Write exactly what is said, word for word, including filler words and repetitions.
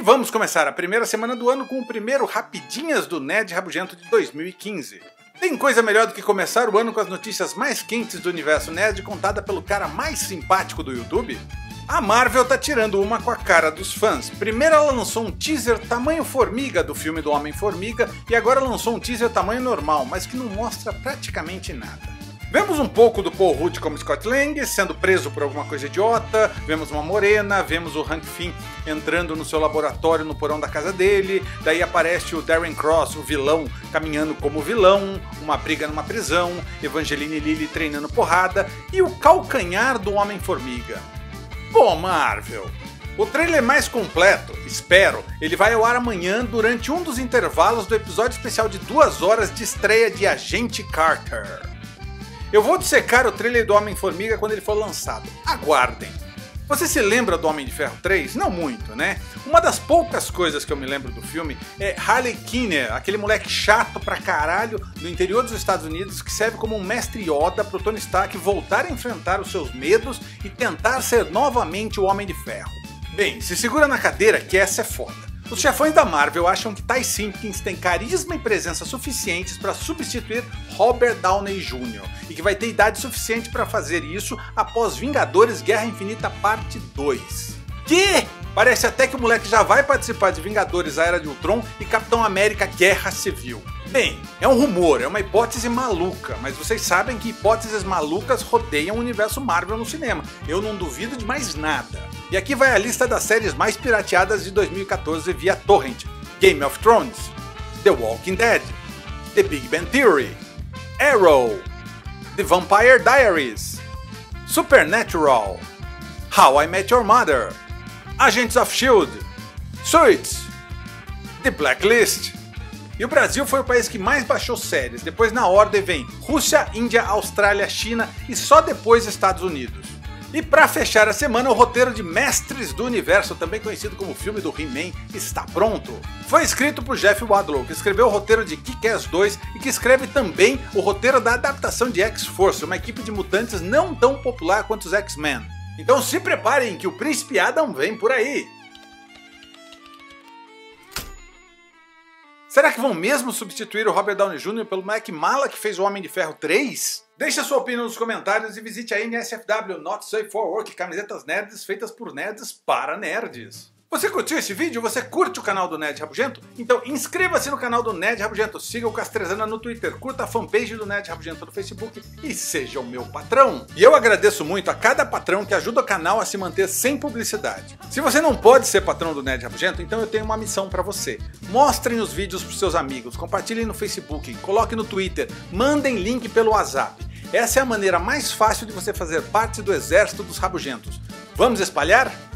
E vamos começar a primeira semana do ano com o primeiro Rapidinhas do Nerd Rabugento de dois mil e quinze. Tem coisa melhor do que começar o ano com as notícias mais quentes do universo nerd contada pelo cara mais simpático do YouTube? A Marvel tá tirando uma com a cara dos fãs. Primeiro ela lançou um teaser tamanho formiga do filme do Homem-Formiga e agora lançou um teaser tamanho normal, mas que não mostra praticamente nada. Vemos um pouco do Paul Rudd como Scott Lang, sendo preso por alguma coisa idiota, vemos uma morena, vemos o Hank Pym entrando no seu laboratório no porão da casa dele, daí aparece o Darren Cross, o vilão, caminhando como vilão, uma briga numa prisão, Evangeline Lilly treinando porrada e o calcanhar do Homem-Formiga. Pô, Marvel! O trailer mais completo, espero, ele vai ao ar amanhã durante um dos intervalos do episódio especial de duas horas de estreia de Agente Carter. Eu vou dissecar o trailer do Homem-Formiga quando ele for lançado, aguardem! Você se lembra do Homem de Ferro três? Não muito, né? Uma das poucas coisas que eu me lembro do filme é Harley Keener, aquele moleque chato pra caralho do interior dos Estados Unidos que serve como um mestre Yoda pro Tony Stark voltar a enfrentar os seus medos e tentar ser novamente o Homem de Ferro. Bem, se segura na cadeira que essa é foda. Os chefões da Marvel acham que Ty Simpkins tem carisma e presença suficientes para substituir Robert Downey Júnior e que vai ter idade suficiente para fazer isso após Vingadores Guerra Infinita Parte dois. Que? Parece até que o moleque já vai participar de Vingadores A Era de Ultron e Capitão América Guerra Civil. Bem, é um rumor, é uma hipótese maluca, mas vocês sabem que hipóteses malucas rodeiam o universo Marvel no cinema, eu não duvido de mais nada. E aqui vai a lista das séries mais pirateadas de dois mil e quatorze via torrent: Game of Thrones, The Walking Dead, The Big Bang Theory, Arrow, The Vampire Diaries, Supernatural, How I Met Your Mother, Agents of Shield, Suits, The Blacklist. E o Brasil foi o país que mais baixou séries, depois na ordem vem Rússia, Índia, Austrália, China e só depois Estados Unidos. E pra fechar a semana, o roteiro de Mestres do Universo, também conhecido como o filme do He-Man, está pronto. Foi escrito por Jeff Wadlow, que escreveu o roteiro de Kick-Ass dois e que escreve também o roteiro da adaptação de X-Force, uma equipe de mutantes não tão popular quanto os X-Men. Então se preparem que o Príncipe Adam vem por aí! Será que vão mesmo substituir o Robert Downey Júnior pelo moleque mala que fez o Homem de Ferro três? Deixe sua opinião nos comentários e visite a N S F W Not Safe for Work, camisetas nerds feitas por nerds para nerds. Você curtiu esse vídeo? Você curte o canal do Nerd Rabugento? Então inscreva-se no canal do Nerd Rabugento, siga o Castrezana no Twitter, curta a fanpage do Nerd Rabugento no Facebook e seja o meu patrão. E eu agradeço muito a cada patrão que ajuda o canal a se manter sem publicidade. Se você não pode ser patrão do Nerd Rabugento, então eu tenho uma missão pra você. Mostrem os vídeos pros seus amigos, compartilhem no Facebook, coloquem no Twitter, mandem link pelo WhatsApp. Essa é a maneira mais fácil de você fazer parte do exército dos rabugentos. Vamos espalhar?